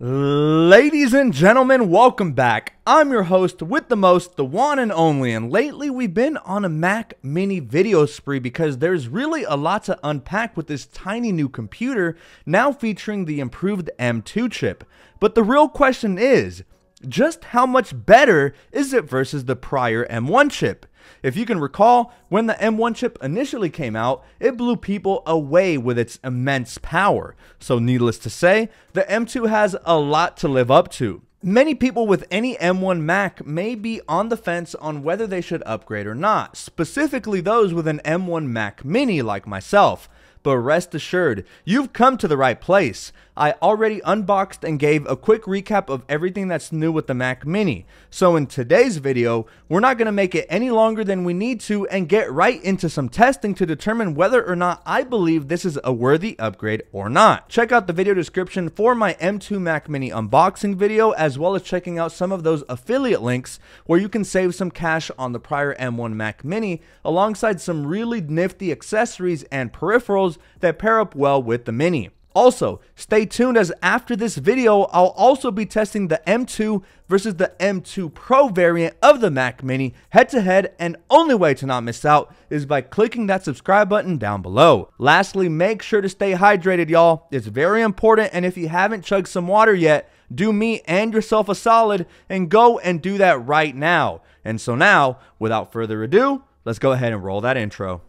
Ladies and gentlemen, welcome back. I'm your host with the most, the one and only, and lately we've been on a Mac mini video spree because there's really a lot to unpack with this tiny new computer now featuring the improved M2 chip. But the real question is, just how much better is it versus the prior M1 chip? If you can recall, when the M1 chip initially came out, it blew people away with its immense power. So needless to say, the M2 has a lot to live up to. Many people with any M1 Mac may be on the fence on whether they should upgrade or not, specifically those with an M1 Mac mini like myself. But rest assured, you've come to the right place. I already unboxed and gave a quick recap of everything that's new with the Mac mini. So in today's video, we're not going to make it any longer than we need to and get right into some testing to determine whether or not I believe this is a worthy upgrade or not. Check out the video description for my M2 Mac mini unboxing video, as well as checking out some of those affiliate links where you can save some cash on the prior M1 Mac mini alongside some really nifty accessories and peripherals that pair up well with the mini. Also, stay tuned, as after this video, I'll also be testing the M2 versus the M2 Pro variant of the Mac mini head-to-head, and only way to not miss out is by clicking that subscribe button down below. Lastly, make sure to stay hydrated, y'all. It's very important, and if you haven't chugged some water yet, do me and yourself a solid and go and do that right now. And so now, without further ado, let's go ahead and roll that intro.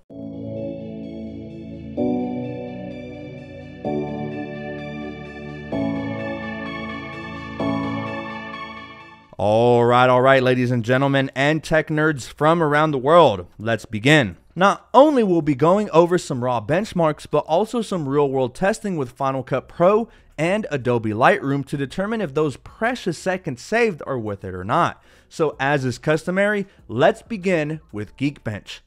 All right, ladies and gentlemen and tech nerds from around the world, let's begin. Not only will be going over some raw benchmarks, but also some real-world testing with Final Cut Pro and Adobe Lightroom to determine if those precious seconds saved are worth it or not. So as is customary, let's begin with Geekbench.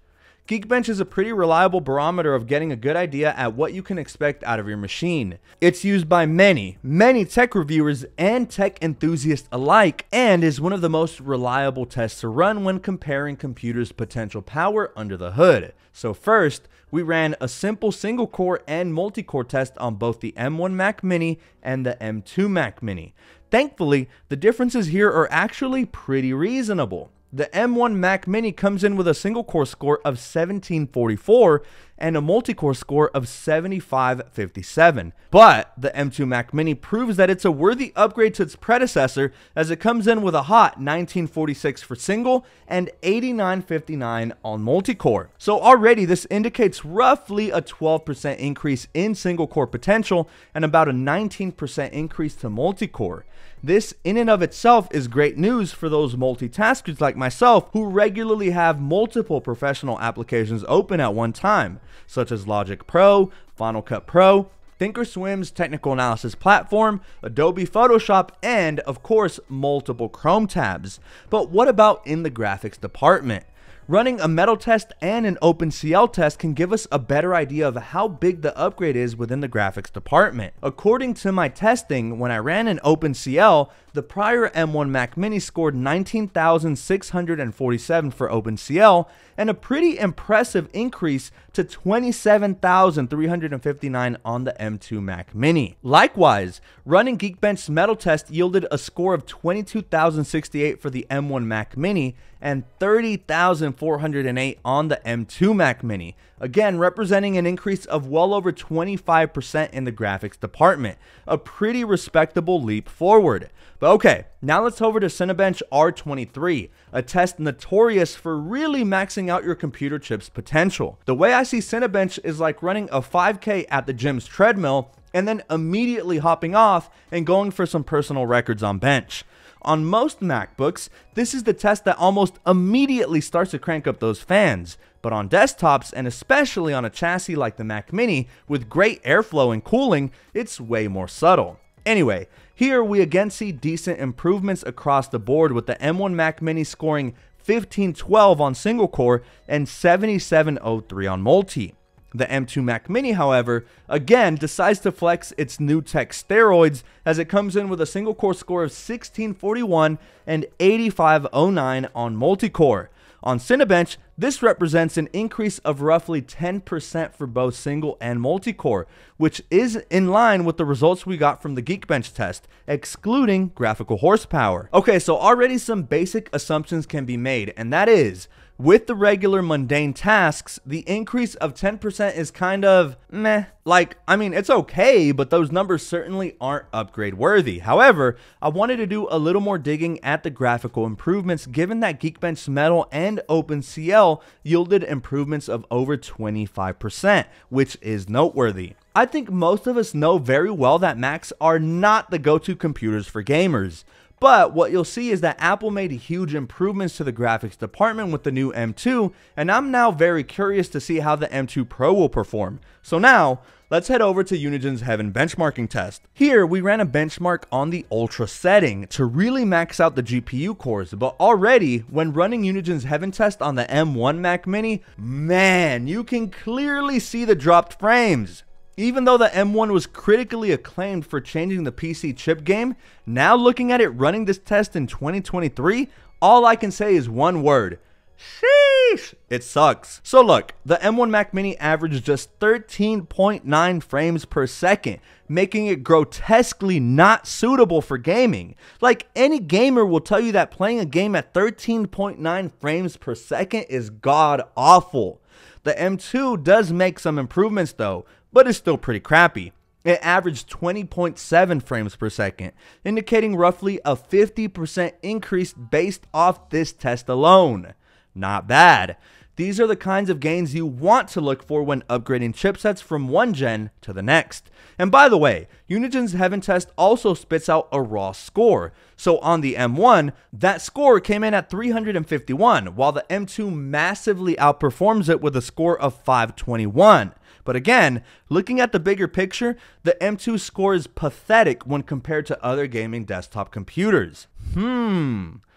Geekbench is a pretty reliable barometer of getting a good idea at what you can expect out of your machine. It's used by many, many tech reviewers and tech enthusiasts alike, and is one of the most reliable tests to run when comparing computers' potential power under the hood. So first, we ran a simple single core and multi-core test on both the M1 Mac mini and the M2 Mac mini. Thankfully, the differences here are actually pretty reasonable. The M1 Mac mini comes in with a single core score of 1744 and a multi-core score of 7557. But the M2 Mac mini proves that it's a worthy upgrade to its predecessor, as it comes in with a hot 1946 for single and 8959 on multi-core. So already this indicates roughly a 12% increase in single core potential and about a 19% increase to multi-core. This in and of itself is great news for those multitaskers like myself who regularly have multiple professional applications open at one time, such as Logic Pro, Final Cut Pro, Thinkorswim's technical analysis platform, Adobe Photoshop, and of course multiple Chrome tabs. But what about in the graphics department? Running a metal test and an OpenCL test can give us a better idea of how big the upgrade is within the graphics department. According to my testing, when I ran an OpenCL, the prior M1 Mac mini scored 19,647 for OpenCL, and a pretty impressive increase to 27,359 on the M2 Mac mini. Likewise, running Geekbench's metal test yielded a score of 22,068 for the M1 Mac mini and 30,408 on the M2 Mac mini, again representing an increase of well over 25% in the graphics department. A pretty respectable leap forward. But okay, now let's over to Cinebench R23, a test notorious for really maxing out your computer chip's potential. The way I see Cinebench is like running a 5K at the gym's treadmill and then immediately hopping off and going for some personal records on bench. On most MacBooks, this is the test that almost immediately starts to crank up those fans. But on desktops, and especially on a chassis like the Mac mini with great airflow and cooling, it's way more subtle. Anyway, here we again see decent improvements across the board, with the M1 Mac mini scoring 1512 on single core and 7703 on multi. The M2 Mac mini, however, again decides to flex its new tech steroids, as it comes in with a single core score of 1641 and 8509 on multi-core. On Cinebench, this represents an increase of roughly 10% for both single and multi-core, which is in line with the results we got from the Geekbench test, excluding graphical horsepower. Okay, so already some basic assumptions can be made, and that is, with the regular mundane tasks, the increase of 10% is kind of meh. Like, I mean, it's okay, but those numbers certainly aren't upgrade worthy. However, I wanted to do a little more digging at the graphical improvements, given that Geekbench Metal and OpenCL yielded improvements of over 25%, which is noteworthy. I think most of us know very well that Macs are not the go-to computers for gamers. But what you'll see is that Apple made huge improvements to the graphics department with the new M2, and I'm now very curious to see how the M2 Pro will perform. So now, let's head over to Unigen's Heaven benchmarking test. Here, we ran a benchmark on the Ultra setting to really max out the GPU cores, but already, when running Unigen's Heaven test on the M1 Mac mini, man, you can clearly see the dropped frames. Even though the M1 was critically acclaimed for changing the PC chip game, now looking at it running this test in 2023, all I can say is one word. Sheesh! It sucks. So look, the M1 Mac mini averaged just 13.9 frames per second, making it grotesquely not suitable for gaming. Like, any gamer will tell you that playing a game at 13.9 frames per second is god-awful. The M2 does make some improvements though, but it's still pretty crappy. It averaged 20.7 frames per second, indicating roughly a 50% increase based off this test alone. Not bad. These are the kinds of gains you want to look for when upgrading chipsets from one gen to the next. And by the way, Unigen's Heaven test also spits out a raw score. So on the M1, that score came in at 351, while the M2 massively outperforms it with a score of 521. But again, looking at the bigger picture, the M2 score is pathetic when compared to other gaming desktop computers.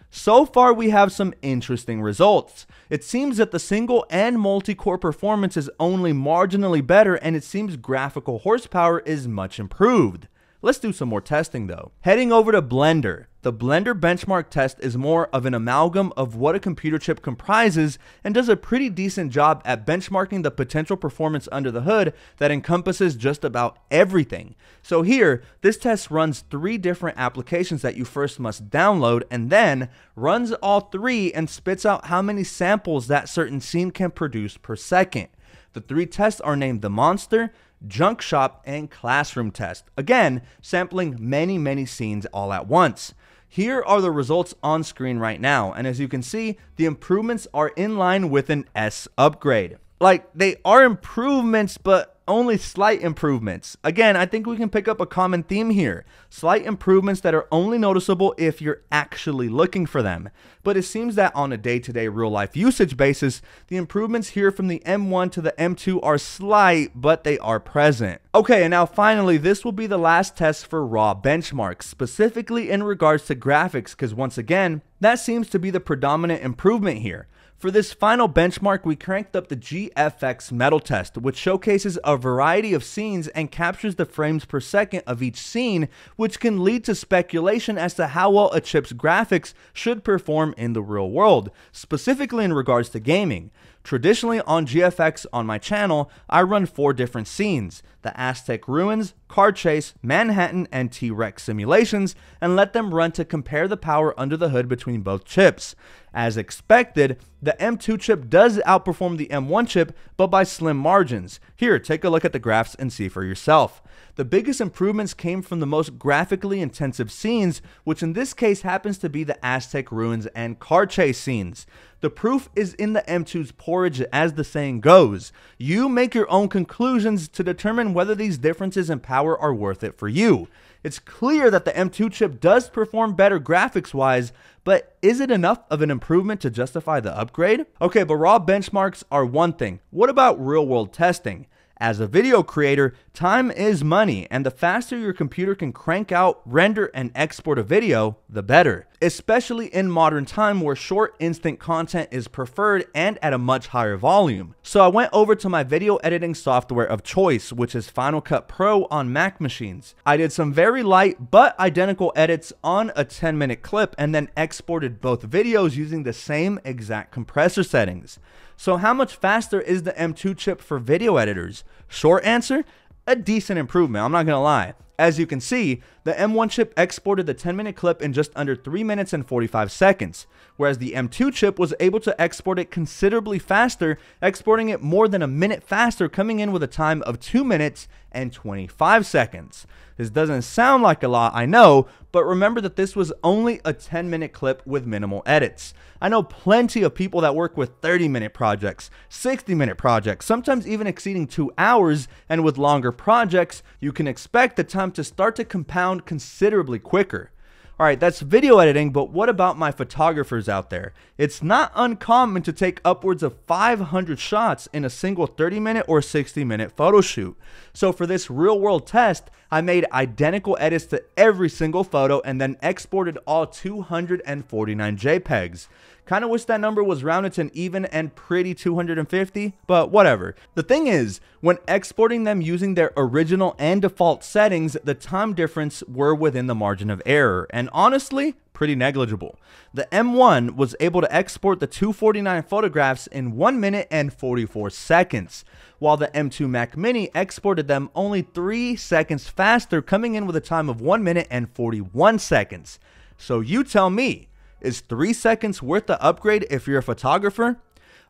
So far, we have some interesting results. It seems that the single and multi-core performance is only marginally better, and it seems graphical horsepower is much improved. Let's do some more testing though. Heading over to Blender. The Blender benchmark test is more of an amalgam of what a computer chip comprises and does a pretty decent job at benchmarking the potential performance under the hood that encompasses just about everything. So here, this test runs 3 different applications that you first must download and then runs all 3 and spits out how many samples that certain scene can produce per second. The 3 tests are named the Monster, Junk Shop, and Classroom test, again sampling many scenes all at once. Here are the results on screen right now, and as you can see, the improvements are in line with an S upgrade. Like, they are improvements, but only slight improvements. Again, I think we can pick up a common theme here. Slight improvements that are only noticeable if you're actually looking for them. But it seems that on a day-to-day real-life usage basis, the improvements here from the M1 to the M2 are slight, but they are present. Okay, and now finally, this will be the last test for raw benchmarks, specifically in regards to graphics, because once again, that seems to be the predominant improvement here. For this final benchmark, we cranked up the GFX Metal Test, which showcases a variety of scenes and captures the frames per second of each scene, which can lead to speculation as to how well a chip's graphics should perform in the real world, specifically in regards to gaming. Traditionally on GFX on my channel, I run 4 different scenes, the Aztec Ruins, Car Chase, Manhattan, and T-Rex simulations, and let them run to compare the power under the hood between both chips. As expected, the M2 chip does outperform the M1 chip, but by slim margins. Here, take a look at the graphs and see for yourself. The biggest improvements came from the most graphically intensive scenes, which in this case happens to be the Aztec Ruins and Car Chase scenes. The proof is in the M2's porridge, as the saying goes. You make your own conclusions to determine whether these differences in power are worth it for you. It's clear that the M2 chip does perform better graphics-wise, but is it enough of an improvement to justify the upgrade? Okay, but raw benchmarks are one thing. What about real-world testing? As a video creator, time is money, and the faster your computer can crank out, render, and export a video, the better. especially in modern time where short instant content is preferred and at a much higher volume. So I went over to my video editing software of choice, which is Final Cut Pro on Mac machines. I did some very light but identical edits on a 10-minute clip and then exported both videos using the same exact compressor settings. So how much faster is the M2 chip for video editors? Short answer, a decent improvement, I'm not gonna lie. As you can see, the M1 chip exported the 10-minute clip in just under 3 minutes and 45 seconds, whereas the M2 chip was able to export it considerably faster, exporting it more than a minute faster, coming in with a time of 2 minutes and 25 seconds. This doesn't sound like a lot, I know, but remember that this was only a 10-minute clip with minimal edits. I know plenty of people that work with 30-minute projects, 60-minute projects, sometimes even exceeding 2 hours, and with longer projects, you can expect the time to start to compound considerably quicker. Alright, that's video editing, but what about my photographers out there? It's not uncommon to take upwards of 500 shots in a single 30-minute or 60-minute photo shoot. So for this real-world test, I made identical edits to every single photo and then exported all 249 JPEGs. Kinda wish that number was rounded to an even and pretty 250, but whatever. The thing is, when exporting them using their original and default settings, the time difference were within the margin of error, and honestly, pretty negligible. The M1 was able to export the 249 photographs in 1 minute and 44 seconds, while the M2 Mac mini exported them only 3 seconds faster, coming in with a time of 1 minute and 41 seconds. So you tell me, is 3 seconds worth the upgrade if you're a photographer?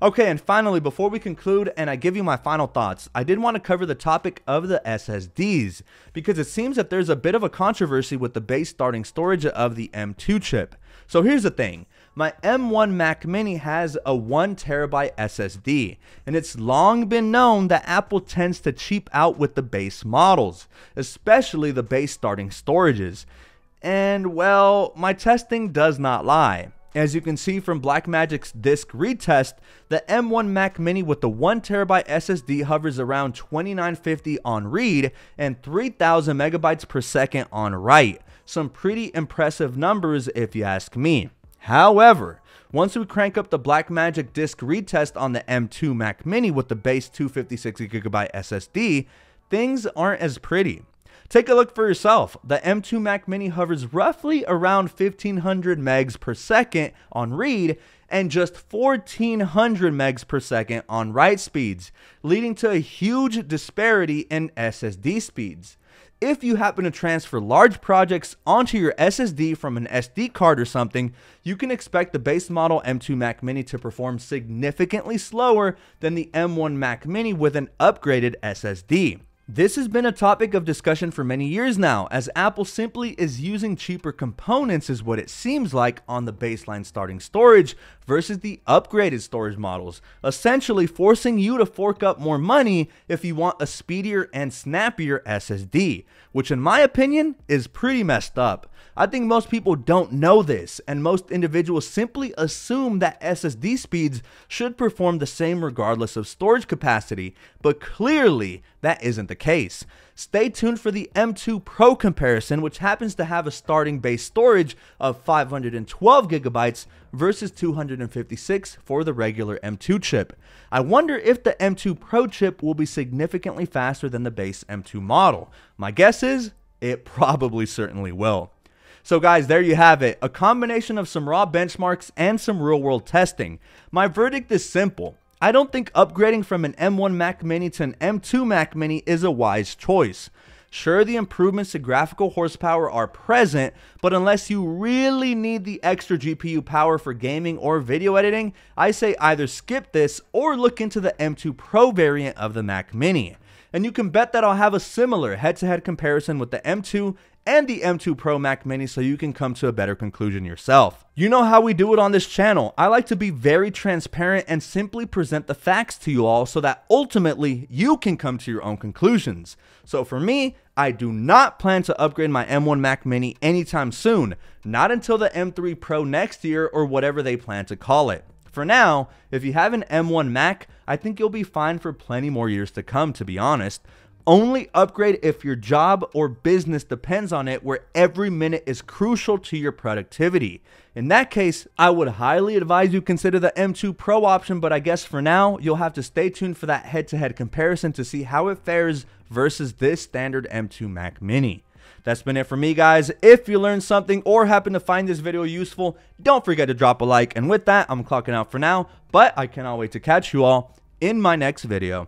Okay, and finally, before we conclude and I give you my final thoughts, I did want to cover the topic of the SSDs, because it seems that there's a bit of a controversy with the base starting storage of the M2 chip. So here's the thing, my M1 Mac mini has a 1TB SSD, and it's long been known that Apple tends to cheap out with the base models, especially the base starting storages. And well, my testing does not lie. As you can see from Blackmagic's disk retest, the M1 Mac mini with the 1TB SSD hovers around 2950 on read and 3000 megabytes per second on write. Some pretty impressive numbers if you ask me. However, once we crank up the Blackmagic disk retest on the M2 Mac mini with the base 256GB SSD, things aren't as pretty. Take a look for yourself. The M2 Mac mini hovers roughly around 1500 megs per second on read and just 1400 megs per second on write speeds, leading to a huge disparity in SSD speeds. If you happen to transfer large projects onto your SSD from an SD card or something, you can expect the base model M2 Mac mini to perform significantly slower than the M1 Mac mini with an upgraded SSD. This has been a topic of discussion for many years now, as Apple simply is using cheaper components, is what it seems like, on the baseline starting storage versus the upgraded storage models, essentially forcing you to fork up more money if you want a speedier and snappier SSD, which in my opinion is pretty messed up. I think most people don't know this, and most individuals simply assume that SSD speeds should perform the same regardless of storage capacity, but clearly that isn't the case. Stay tuned for the M2 Pro comparison, which happens to have a starting base storage of 512 gigabytes versus 256 for the regular M2 chip. I wonder if the M2 Pro chip will be significantly faster than the base M2 model. My guess is it probably certainly will. So guys, there you have it, a combination of some raw benchmarks and some real-world testing. My verdict is simple. I don't think upgrading from an M1 Mac mini to an M2 Mac mini is a wise choice. Sure, the improvements to graphical horsepower are present, but unless you really need the extra GPU power for gaming or video editing, I say either skip this or look into the M2 Pro variant of the Mac mini. And you can bet that I'll have a similar head-to-head comparison with the M2 and the M2 Pro Mac mini, so you can come to a better conclusion yourself. You know how we do it on this channel. I like to be very transparent and simply present the facts to you all so that ultimately you can come to your own conclusions. So for me, I do not plan to upgrade my M1 Mac mini anytime soon, not until the M3 Pro next year or whatever they plan to call it. For now, if you have an M1 Mac, I think you'll be fine for plenty more years to come, to be honest. Only upgrade if your job or business depends on it, where every minute is crucial to your productivity. In that case, I would highly advise you consider the M2 Pro option, but I guess for now, you'll have to stay tuned for that head-to-head comparison to see how it fares versus this standard M2 Mac Mini. That's been it for me, guys. If you learned something or happen to find this video useful, don't forget to drop a like. And with that, I'm clocking out for now, but I cannot wait to catch you all in my next video.